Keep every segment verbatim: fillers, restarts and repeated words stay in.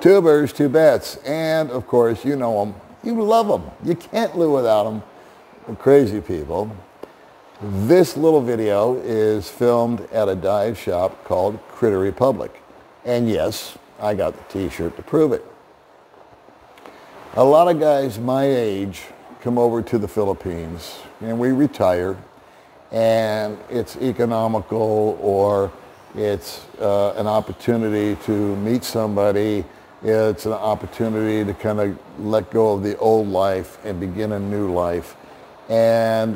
Two birds, two bats. And, of course, you know them. You love them. You can't live without them. They're crazy people. This little video is filmed at a dive shop called Critter Republic. And, yes, I got the T-shirt to prove it. A lot of guys my age come over to the Philippines and we retire and it's economical or it's uh, an opportunity to meet somebody. It's an opportunity to kind of let go of the old life and begin a new life. And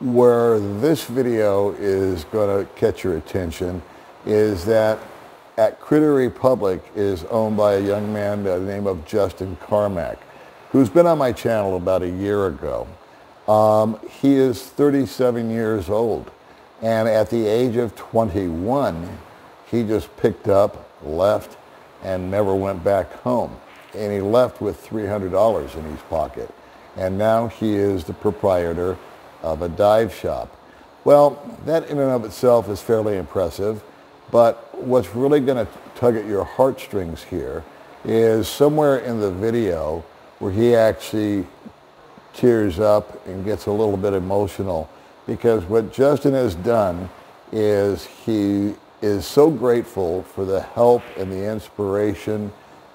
where this video is going to catch your attention is that at Critter Republic is owned by a young man by the name of Justin Carmack, who's been on my channel about a year ago. Um, he is thirty-seven years old, and at the age of twenty-one, he just picked up, left, and never went back home. And he left with three hundred dollars in his pocket. And now he is the proprietor of a dive shop. Well, that in and of itself is fairly impressive. But what's really going to tug at your heartstrings here is somewhere in the video where he actually tears up and gets a little bit emotional, because what Justin has done is he is so grateful for the help and the inspiration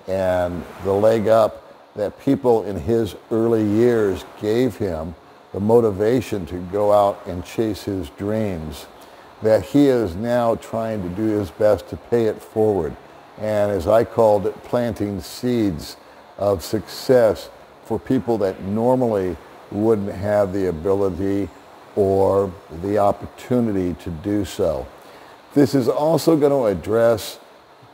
and the leg up that people in his early years gave him, the motivation to go out and chase his dreams, that he is now trying to do his best to pay it forward. And as I called it, planting seeds of success for people that normally wouldn't have the ability or the opportunity to do so. This is also going to address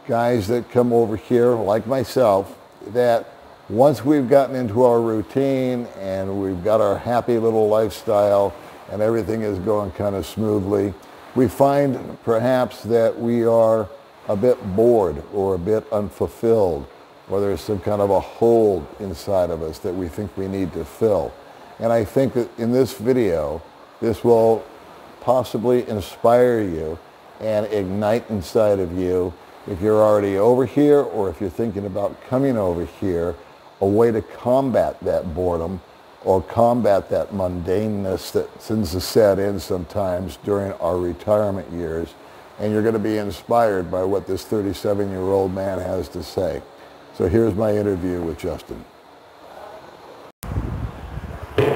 guys that come over here, like myself, that once we've gotten into our routine and we've got our happy little lifestyle and everything is going kind of smoothly, we find perhaps that we are a bit bored or a bit unfulfilled, or there's some kind of a hole inside of us that we think we need to fill. And I think that in this video, this will possibly inspire you and ignite inside of you, if you're already over here or if you're thinking about coming over here, a way to combat that boredom or combat that mundaneness that tends to set in sometimes during our retirement years. And you're going to be inspired by what this thirty-seven-year-old man has to say. So here's my interview with Justin.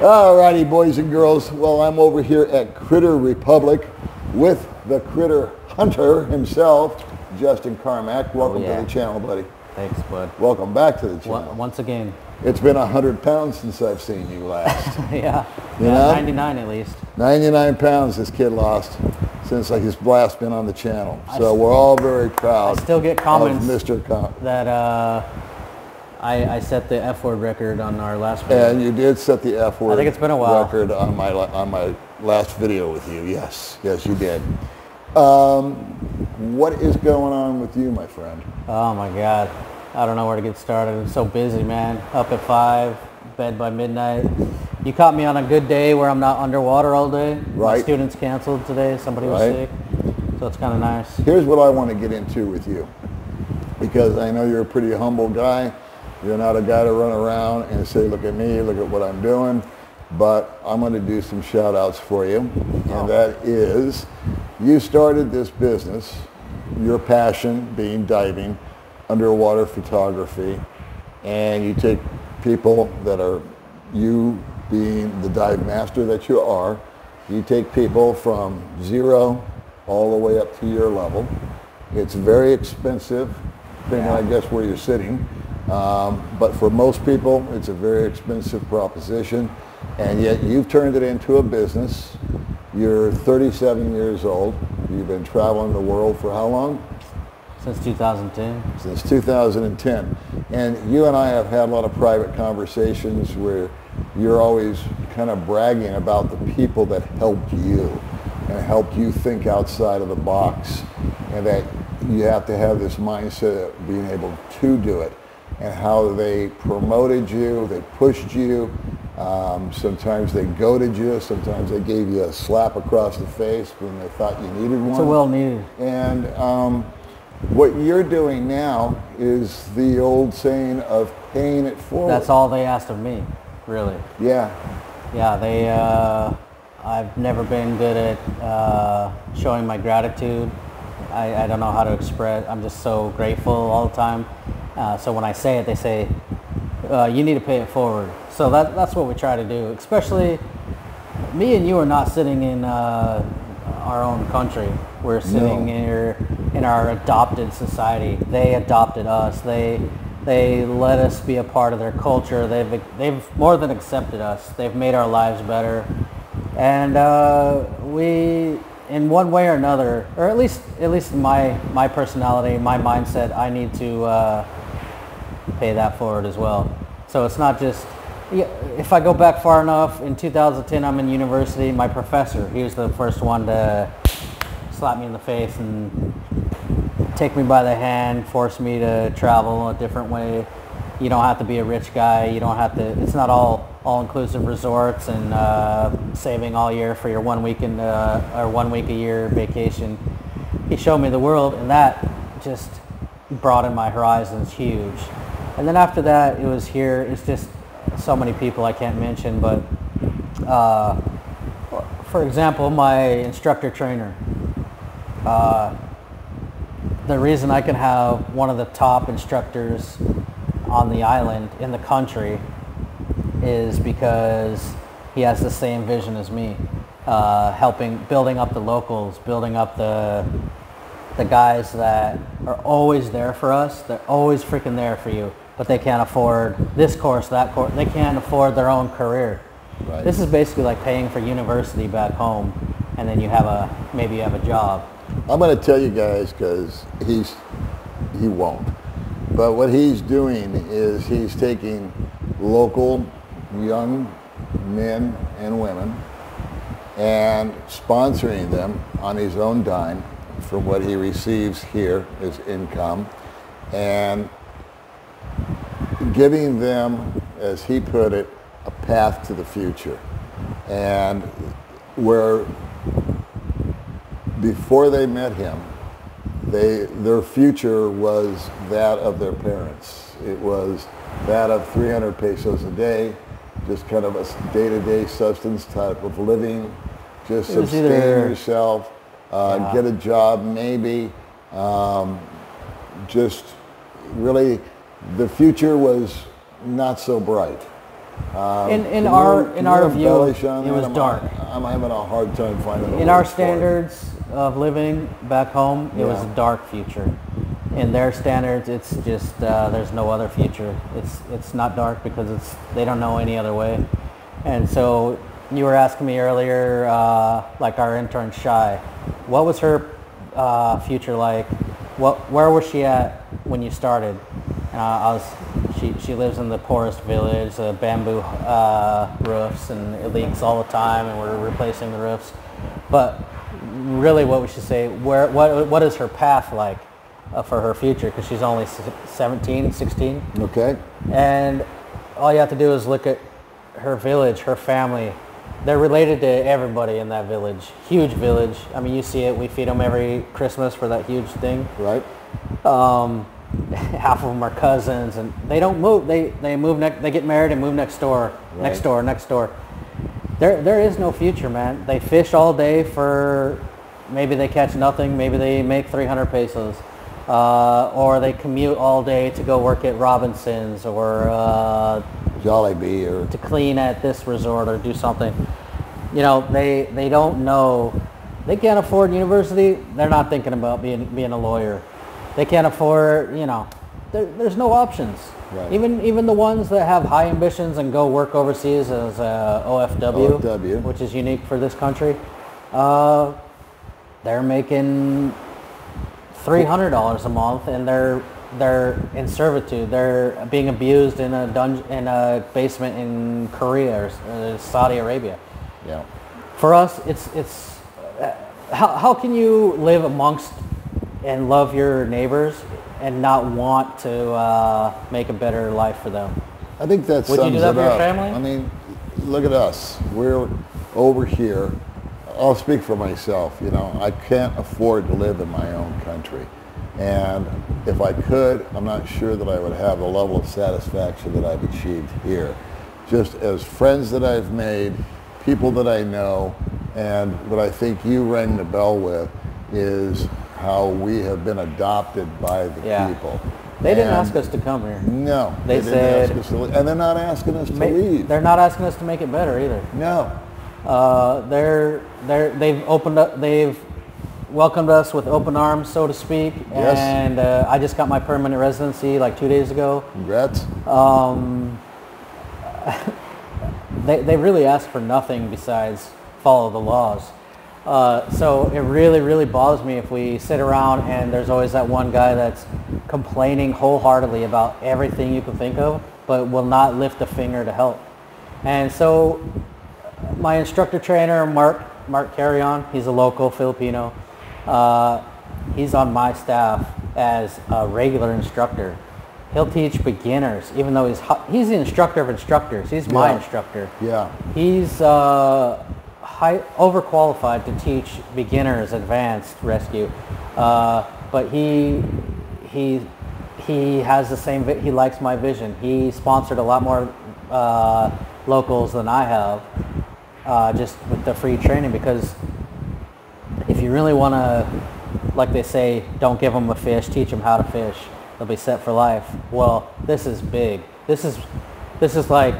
All righty, boys and girls. Well, I'm over here at Critter Republic with the critter hunter himself, Justin Carmack. Welcome oh, yeah. to the channel, buddy. Thanks, bud. Welcome back to the channel. Once again. It's been one hundred pounds since I've seen you last. yeah, you yeah know? ninety-nine at least. ninety-nine pounds this kid lost since like, his last been on the channel. So still, we're all very proud I still get comments of Mister Com that uh, I, I set the F word record on our last video. And you did set the F word I think it's been a while. record on my, on my last video with you. Yes, yes you did. Um, what is going on with you, my friend? Oh my God. I don't know where to get started. I'm so busy, man. Up at five, bed by midnight. You caught me on a good day where I'm not underwater all day. Right. My students canceled today. Somebody was right. sick. So it's kind of nice. Here's what I want to get into with you, because I know you're a pretty humble guy. You're not a guy to run around and say, look at me, look at what I'm doing. But I'm going to do some shout outs for you. Oh. And that is, you started this business, your passion being diving, underwater photography, and you take people that are, you being the dive master that you are, you take people from zero all the way up to your level. It's very expensive, depending on, I guess, where you're sitting. Um, but for most people, it's a very expensive proposition, and yet you've turned it into a business. You're thirty-seven years old. You've been traveling the world for how long? Since two thousand ten. Since two thousand ten. And you and I have had a lot of private conversations where you're always kind of bragging about the people that helped you and helped you think outside of the box, and that you have to have this mindset of being able to do it, and how they promoted you, they pushed you, um, sometimes they goaded you, sometimes they gave you a slap across the face when they thought you needed one. It's a well needed. And um, What you're doing now is the old saying of paying it forward. That's all they asked of me, really. Yeah. Yeah, they, uh, I've never been good at uh, showing my gratitude. I, I don't know how to express, I'm just so grateful all the time. Uh, so when I say it, they say, uh, you need to pay it forward. So that, that's what we try to do, especially me and you are not sitting in uh, our own country. We're sitting no. here in our adopted society. They adopted us. They they let us be a part of their culture. They've they've more than accepted us. They've made our lives better, and uh, we, in one way or another, or at least at least my my personality, my mindset, I need to uh, pay that forward as well. So it's not just. If I go back far enough, in two thousand ten, I'm in university. My professor, he was the first one to slap me in the face and take me by the hand, force me to travel a different way. You don't have to be a rich guy. You don't have to, it's not all all-inclusive resorts and uh, saving all year for your one week in, uh, or one week a year vacation. He showed me the world, and that just broadened my horizons huge. And then after that, it was here. It's just so many people I can't mention, but uh, for example, my instructor trainer. Uh, the reason I can have one of the top instructors on the island, in the country, is because he has the same vision as me, uh, helping, building up the locals, building up the the guys that are always there for us. They're always freaking there for you, but they can't afford this course, that course. They can't afford their own career. Right. This is basically like paying for university back home, and then you have a, maybe you have a job. I'm going to tell you guys, because he's, he won't. But what he's doing is he's taking local young men and women and sponsoring them on his own dime from what he receives here as income, and giving them, as he put it, a path to the future. And where before they met him, they, their future was that of their parents. It was that of three hundred pesos a day, just kind of a day-to-day substance type of living, just sustain either, yourself, uh, yeah. get a job maybe, um, just really, the future was not so bright. Um, in in our in our view, it was dark. I'm, I'm having a hard time finding. In our standards of living back home, it was a dark future. In their standards, it's just uh, there's no other future. It's it's not dark because it's they don't know any other way. And so you were asking me earlier, uh, like our intern Shai, what was her uh, future like? What where was she at when you started? Uh, I was, she, she lives in the poorest village, uh, bamboo uh, roofs, and it leaks all the time, and we're replacing the roofs. But really what we should say, where, what, what is her path like uh, for her future? Because she's only seventeen, sixteen. Okay. And all you have to do is look at her village, her family. They're related to everybody in that village, huge village. I mean, you see it. We feed them every Christmas for that huge thing. Right. Um, half of them are cousins, and they don't move. They they move next. They get married and move next door, right. next door, next door. There there is no future, man. They fish all day for, maybe they catch nothing. Maybe they make three hundred pesos, uh, or they commute all day to go work at Robinson's or uh, Jollibee, or to clean at this resort or do something. You know, they they don't know. They can't afford university. They're not thinking about being being a lawyer. They can't afford, you know, there, there's no options. Right. Even even the ones that have high ambitions and go work overseas as uh, O F W, O F W, which is unique for this country, uh, they're making three hundred dollars a month, and they're they're in servitude. They're being abused in a dungeon, in a basement in Korea or uh, Saudi Arabia. Yeah. For us, it's it's uh, how how can you live amongst and love your neighbors and not want to uh, make a better life for them? I think that sums it up. Would you do that for your family? I mean, look at us. We're over here. I'll speak for myself. You know, I can't afford to live in my own country. And if I could, I'm not sure that I would have the level of satisfaction that I've achieved here. Just as friends that I've made, people that I know, and what I think you rang the bell with is how we have been adopted by the yeah. people. They didn't and ask us to come here. No. They, they said, ask us to, and they're not asking us to make, leave. They're not asking us to make it better either. No. Uh, they're they're they've opened up. They've welcomed us with open arms, so to speak. Yes. And uh, I just got my permanent residency like two days ago. Congrats. Um. they they really ask for nothing besides follow the laws. Uh, so it really, really bothers me if we sit around and there's always that one guy that's complaining wholeheartedly about everything you can think of, but will not lift a finger to help. And so my instructor trainer, Mark Mark Carrion, he's a local Filipino. Uh, he's on my staff as a regular instructor. He'll teach beginners, even though he's he's the instructor of instructors. He's my yeah. instructor. Yeah. He's. Uh, High, overqualified to teach beginners advanced rescue, uh, but he he he has the same. Vi he likes my vision. He sponsored a lot more uh, locals than I have, uh, just with the free training. Because if you really want to, like they say, don't give them a fish. Teach them how to fish. They'll be set for life. Well, this is big. This is this is like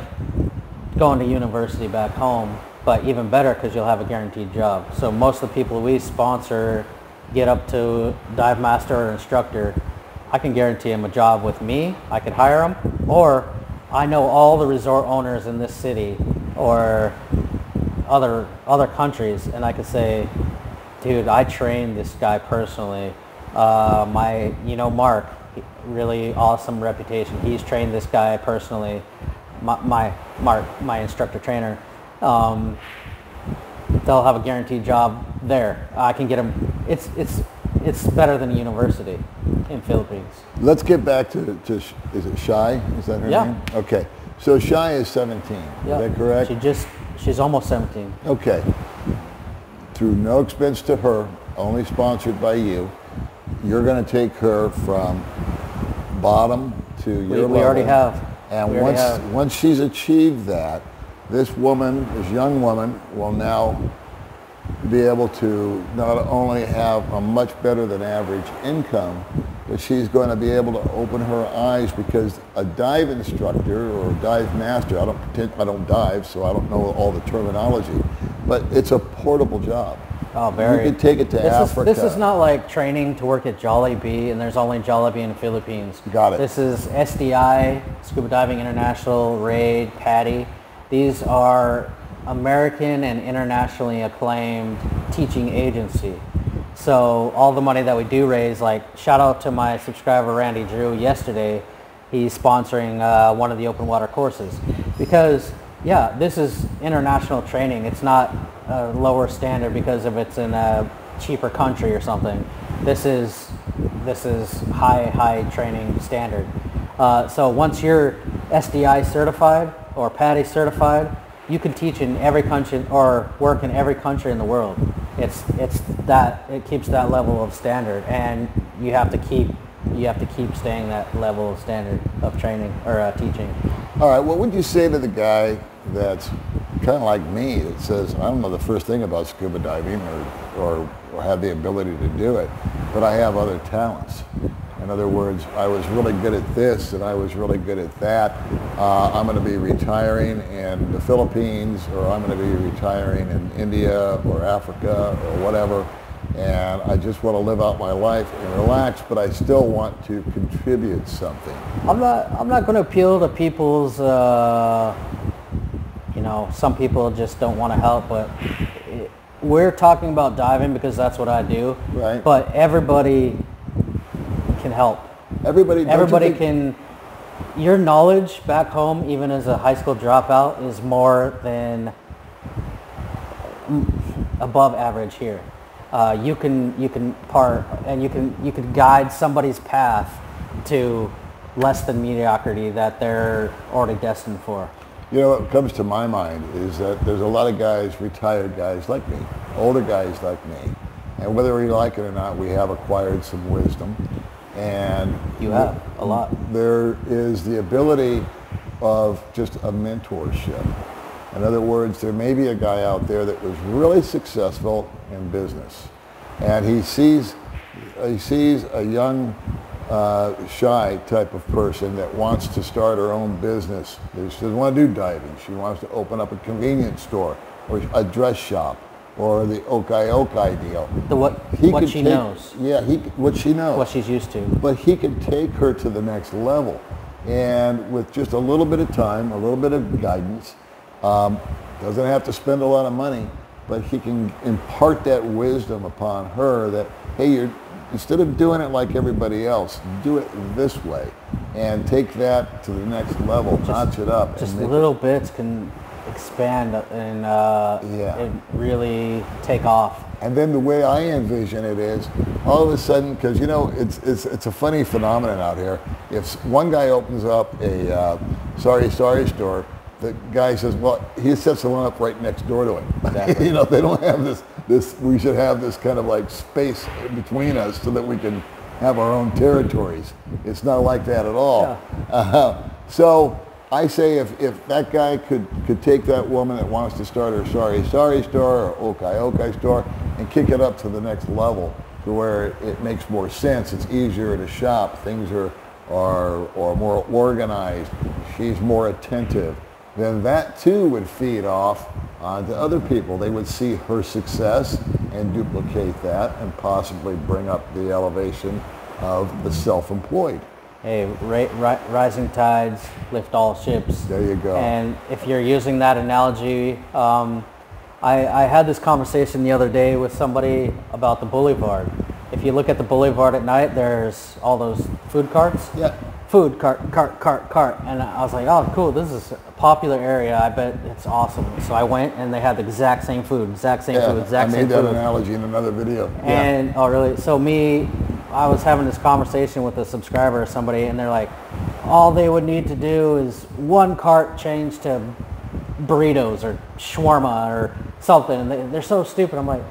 going to university back home. But even better because you'll have a guaranteed job. So most of the people we sponsor get up to dive master or instructor. I can guarantee them a job with me. I could hire them, or I know all the resort owners in this city or other other countries, and I could say, dude, I trained this guy personally. Uh, my, you know, Mark, really awesome reputation. He's trained this guy personally. My, my Mark, my instructor trainer. Um, they'll have a guaranteed job there. I can get them. It's it's it's better than a university in Philippines. Let's get back to to is it Shai? Is that her yeah. name? Okay. So Shai is seventeen. Yeah. Is that correct? She just she's almost seventeen. Okay. Through no expense to her, only sponsored by you, you're going to take her from bottom to we, your level. We already have. And we once have. once she's achieved that. This woman, this young woman, will now be able to not only have a much better than average income, but she's going to be able to open her eyes because a dive instructor or a dive master, I don't pretend, I don't dive, so I don't know all the terminology, but it's a portable job. Oh, very. You could take it to this Africa. Is, this is not like training to work at Jollibee, and there's only Jollibee in the Philippines. Got it. This is S D I, Scuba Diving International, RAID, PADI. These are American and internationally acclaimed teaching agency. So all the money that we do raise, like shout out to my subscriber Randy Drew yesterday, he's sponsoring uh, one of the open water courses. Because yeah, this is international training. It's not a lower standard because if it's in a cheaper country or something. This is, this is high, high training standard. Uh, so once you're S D I certified, or PADI certified, you can teach in every country or work in every country in the world. It's it's that it keeps that level of standard, and you have to keep you have to keep staying that level of standard of training or uh, teaching. All right, what would you say to the guy that's kind of like me that says I don't know the first thing about scuba diving or or, or have the ability to do it, but I have other talents. In other words, I was really good at this and I was really good at that. Uh, I'm going to be retiring in the Philippines or I'm going to be retiring in India or Africa or whatever. And I just want to live out my life and relax, but I still want to contribute something. I'm not, I'm not going to appeal to people's, uh, you know, some people just don't want to help, but it, we're talking about diving because that's what I do. Right. But everybody can help. Everybody Everybody you can... Your knowledge back home, even as a high school dropout, is more than above average here. Uh, you can you can part and you can you can guide somebody's path to less than mediocrity that they're already destined for. You know what comes to my mind is that there's a lot of guys, retired guys like me, older guys like me, and whether we like it or not, we have acquired some wisdom. And you have a lot. There is the ability of just a mentorship. In other words, there may be a guy out there that was really successful in business, and he sees he sees a young uh, shy type of person that wants to start her own business. She doesn't want to do diving. She wants to open up a convenience store or a dress shop or the Okai Okai deal. The what he what she take, knows. Yeah, he what she knows. What she's used to. But he could take her to the next level, and with just a little bit of time, a little bit of guidance. Um, doesn't have to spend a lot of money, but he can impart that wisdom upon her that, hey, you're, instead of doing it like everybody else, do it this way and take that to the next level, just, notch it up. Just little it, bits can expand and, uh, yeah. and really take off. And then the way I envision it is, all of a sudden, because you know, it's, it's, it's a funny phenomenon out here. If one guy opens up a uh, sorry, sorry store, the guy says, well, he sets the one up right next door to him. Exactly. You know, they don't have this, this, we should have this kind of like space between us so that we can have our own territories. It's not like that at all. Yeah. Uh, so I say if, if that guy could, could take that woman that wants to start her Sorry Sorry store or Okai Okai store and kick it up to the next level to where it makes more sense, it's easier to shop, things are, are, are more organized, she's more attentive, then that too would feed off onto other people. They would see her success and duplicate that and possibly bring up the elevation of the self-employed. Hey, ri ri rising tides lift all ships. There you go. And if you're using that analogy, um, I, I had this conversation the other day with somebody about the boulevard. If you look at the boulevard at night, there's all those food carts. Yeah. Food cart, cart, cart, cart, and I was like, oh, cool, this is a popular area, I bet it's awesome. So I went and they had the exact same food, exact same yeah, food, exact same food. I made that food. analogy in another video. And, yeah. oh really, so me, I was having this conversation with a subscriber or somebody, and they're like, all they would need to do is one cart change to burritos or shawarma or something, and they, they're so stupid. I'm like,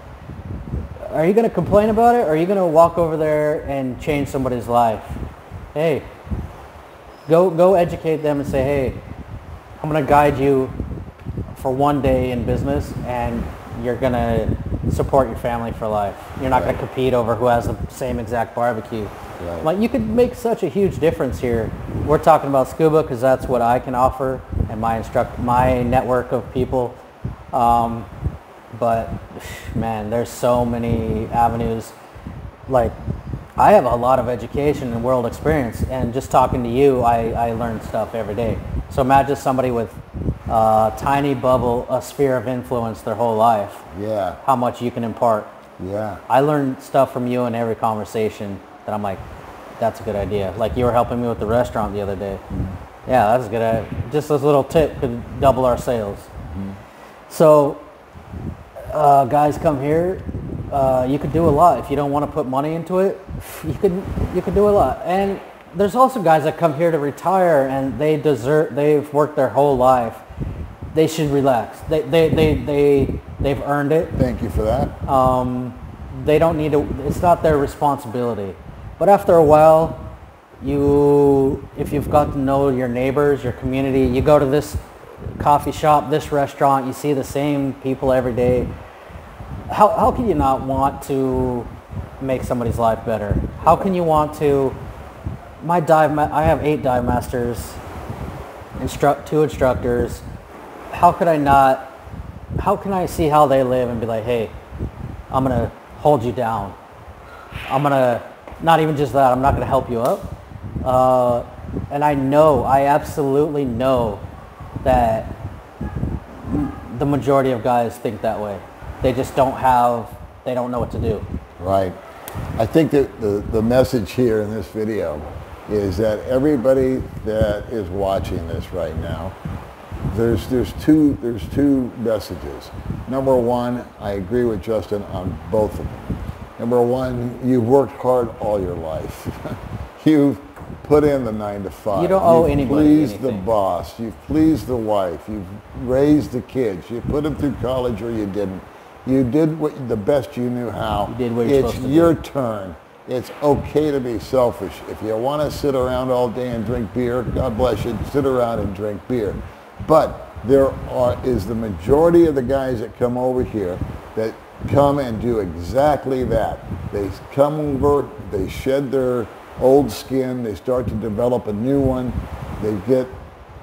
are you gonna complain about it, or are you gonna walk over there and change somebody's life? Hey. Go, go educate them and say, hey, I'm going to guide you for one day in business, and you're going to support your family for life. You're not right. going to compete over who has the same exact barbecue. Right. Like, you could make such a huge difference here. We're talking about scuba because that's what I can offer and my instruct, my network of people. Um, but, man, there's so many avenues. Like, I have a lot of education and world experience, and just talking to you, I, I learn stuff every day. So imagine somebody with a tiny bubble, a sphere of influence their whole life. Yeah. How much you can impart. Yeah. I learn stuff from you in every conversation that I'm like, that's a good idea. Like you were helping me with the restaurant the other day. Mm-hmm. Yeah, that's a good idea. Just this little tip could double our sales. Mm-hmm. So uh, guys come here. Uh, you could do a lot. If you don't want to put money into it, you could you could do a lot. And there's also guys that come here to retire, and they deserve, they've worked their whole life. They should relax. They they they they they've earned it. Thank you for that. Um, they don't need to. It's not their responsibility. But after a while, you if you've got to know your neighbors, your community, you go to this coffee shop, this restaurant, you see the same people every day. How, how can you not want to make somebody's life better? How can you want to, my dive, ma I have eight dive masters, instruct two instructors. How could I not, how can I see how they live and be like, hey, I'm going to hold you down. I'm going to, not even just that, I'm not going to help you up. Uh, and I know, I absolutely know that the majority of guys think that way. They just don't have, they don't know what to do. Right. I think that the, the message here in this video is that everybody that is watching this right now, there's, there's, two, there's two messages. Number one, I agree with Justin on both of them. Number one, you've worked hard all your life. You've put in the nine to five. You don't owe you've anybody pleased anything. the boss. You've pleased the wife. You've raised the kids. You put them through college or you didn't. You did what, the best you knew how. You did what you're it's supposed to your do. turn. It's okay to be selfish. If you want to sit around all day and drink beer, God bless you, sit around and drink beer. But there are, is the majority of the guys that come over here that come and do exactly that. They come over, they shed their old skin, they start to develop a new one, they get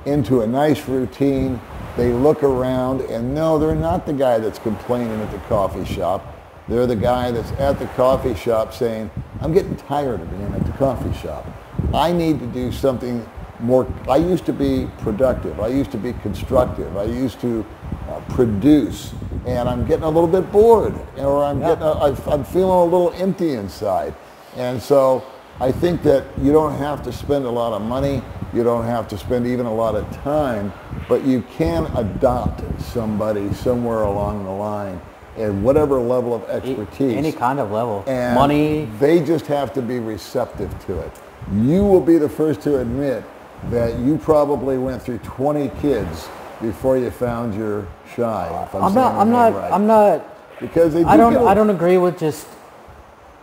into a nice routine, they look around and no, they're not the guy that's complaining at the coffee shop. They're the guy that's at the coffee shop saying, I'm getting tired of being at the coffee shop. I need to do something more. I used to be productive. I used to be constructive. I used to uh, produce. And I'm getting a little bit bored. Or I'm, yeah. getting a, I, I'm feeling a little empty inside. And so I think that you don't have to spend a lot of money. You don't have to spend even a lot of time. But you can adopt somebody somewhere along the line. At whatever level of expertise. Any kind of level. And money. They just have to be receptive to it. You will be the first to admit that you probably went through twenty kids before you found your Shai. I'm, I'm not, I'm not, right. I'm not, because they do I don't, go. I don't agree with just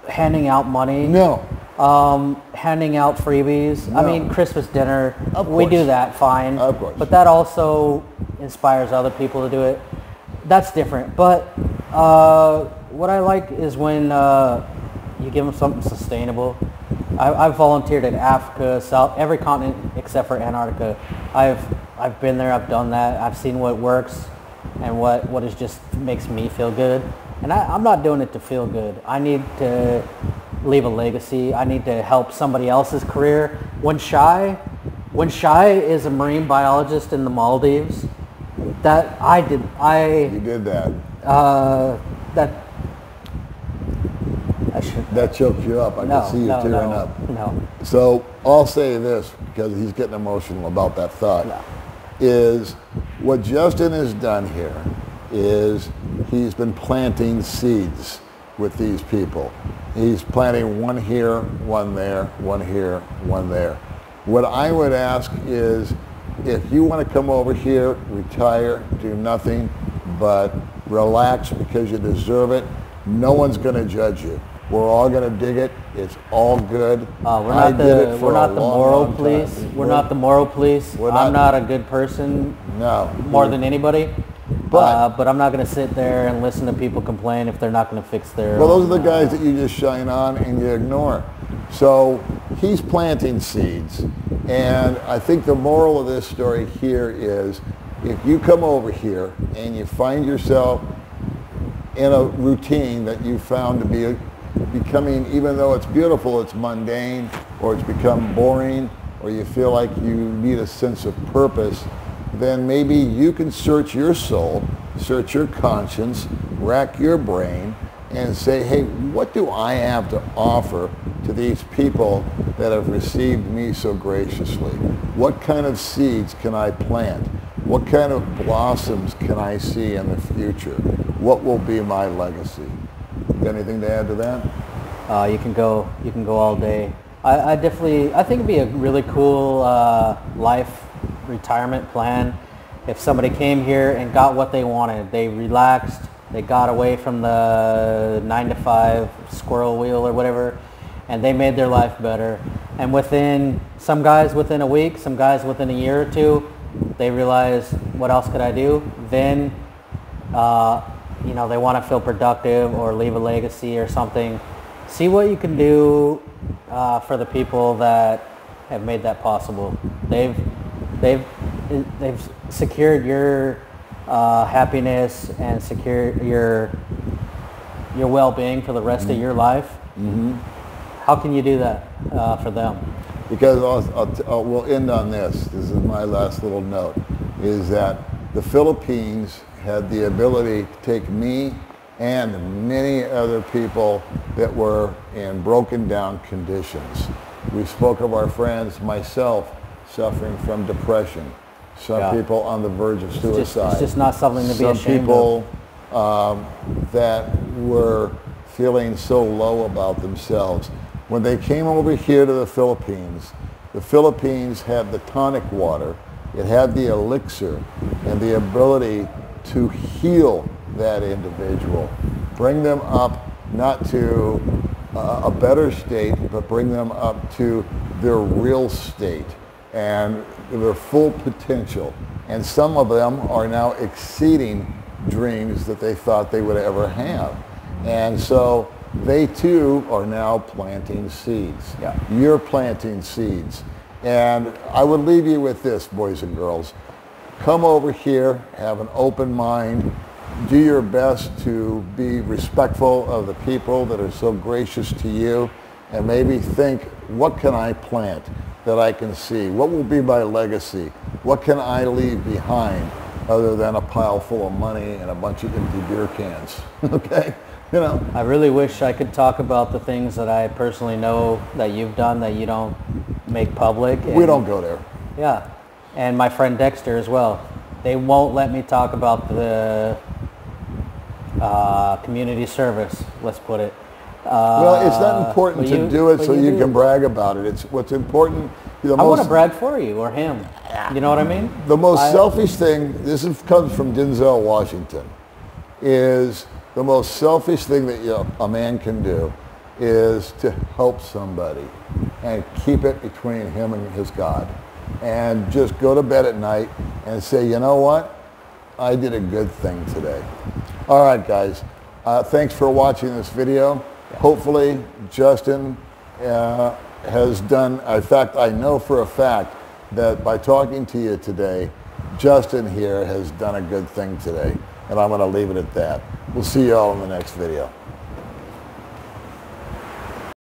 handing out money. No. Um, handing out freebies. No. I mean, Christmas dinner. Of course. We do that fine. Of course. But that also inspires other people to do it. That's different. But Uh, what I like is when uh, you give them something sustainable. I, I've volunteered in Africa, South, every continent except for Antarctica. I've I've been there. I've done that. I've seen what works and what what is just makes me feel good. And I, I'm not doing it to feel good. I need to leave a legacy. I need to help somebody else's career. When Shai, when Shai is a marine biologist in the Maldives, that I did. I you did that. Uh, that I should. That choked you up. I no, can see you no, tearing no, up. No. So I'll say this because he's getting emotional about that thought. No. Is what Justin has done here is he's been planting seeds with these people. He's planting one here, one there, one here, one there. What I would ask is if you want to come over here, retire, do nothing but relax because you deserve it. No one's going to judge you. We're all going to dig it. It's all good. Uh, we're, not the, we're, not, the long, long we're, we're not the moral police. We're not the moral police. I'm not a good person. No. More than anybody. But, uh, but I'm not going to sit there and listen to people complain if they're not going to fix their... Well, those are the guys that you just shine on and you ignore. So he's planting seeds. And I think the moral of this story here is if you come over here and you find yourself in a routine that you found to be becoming, even though it's beautiful, it's mundane, or it's become boring, or you feel like you need a sense of purpose, then maybe you can search your soul, search your conscience, rack your brain, and say, hey, what do I have to offer to these people that have received me so graciously? What kind of seeds can I plant? What kind of blossoms can I see in the future? What will be my legacy? Anything to add to that? Uh, you can go. You can go all day. I, I definitely. I think it'd be a really cool uh, life retirement plan if somebody came here and got what they wanted. They relaxed. They got away from the nine to five squirrel wheel or whatever, and they made their life better. And within some guys within a week, some guys within a year or two. They realize, what else could I do? Then, uh, you know, they want to feel productive or leave a legacy or something. See what you can do uh, for the people that have made that possible. They've, they've, they've secured your uh, happiness and secured your your well-being for the rest mm-hmm. of your life. Mm-hmm. How can you do that uh, for them? Because I'll, I'll, I'll, we'll end on this. This is my last little note, is that the Philippines had the ability to take me and many other people that were in broken down conditions. We spoke of our friends, myself, suffering from depression. Some yeah. people on the verge of suicide. It's just, it's just not something to be ashamed of. Some people um, that were feeling so low about themselves. When they came over here to the Philippines, the Philippines had the tonic water, it had the elixir, and the ability to heal that individual. Bring them up, not to uh, a better state, but bring them up to their real state and their full potential. And some of them are now exceeding dreams that they thought they would ever have. And so they too are now planting seeds. Yeah. You're planting seeds. And I would leave you with this, boys and girls. Come over here, have an open mind, do your best to be respectful of the people that are so gracious to you, and maybe think, what can I plant that I can see? What will be my legacy? What can I leave behind other than a pile full of money and a bunch of empty beer cans? Okay? You know, I really wish I could talk about the things that I personally know that you've done that you don't make public. And, we don't go there. Yeah. And my friend Dexter as well. They won't let me talk about the uh, community service, let's put it. Uh, well, it's not important to you, do it so you, you can brag about it. It's what's important. The I most, want to brag for you or him. You know what I mean? The most I, selfish thing, this is, comes from Denzel Washington, is the most selfish thing that you, a man can do is to help somebody and keep it between him and his God. And just go to bed at night and say, you know what? I did a good thing today. All right, guys. Uh, thanks for watching this video. Hopefully, Justin uh, has done, in fact, I know for a fact that by talking to you today, Justin here has done a good thing today. And I'm going to leave it at that. We'll see you all in the next video.